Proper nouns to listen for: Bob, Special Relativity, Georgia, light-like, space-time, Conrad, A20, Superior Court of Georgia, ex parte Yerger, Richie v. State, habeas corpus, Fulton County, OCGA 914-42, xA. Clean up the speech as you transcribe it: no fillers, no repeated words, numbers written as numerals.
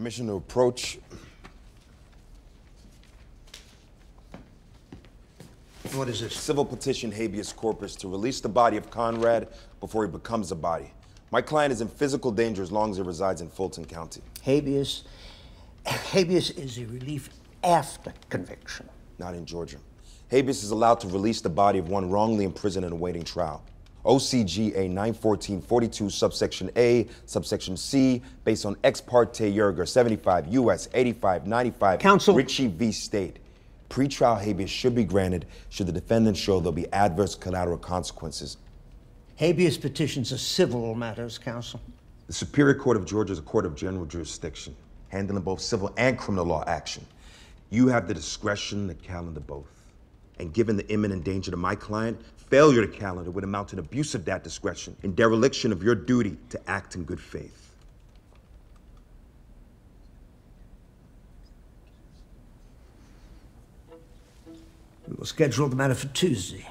Permission to approach. What is this? Civil petition habeas corpus to release the body of Conrad before he becomes a body. My client is in physical danger as long as he resides in Fulton County. Habeas is a relief after conviction. Not in Georgia. Habeas is allowed to release the body of one wrongly imprisoned and awaiting trial. OCGA 914-42, subsection A, subsection C, based on ex parte Yerger, 75 U.S. 8595, Counsel. Richie v. State. Pretrial habeas should be granted should the defendant show there'll be adverse collateral consequences. Habeas petitions are civil matters, Counsel. The Superior Court of Georgia is a court of general jurisdiction, handling both civil and criminal law action. You have the discretion to calendar both. And given the imminent danger to my client, failure to calendar would amount to an abuse of that discretion and dereliction of your duty to act in good faith. We will schedule the matter for Tuesday.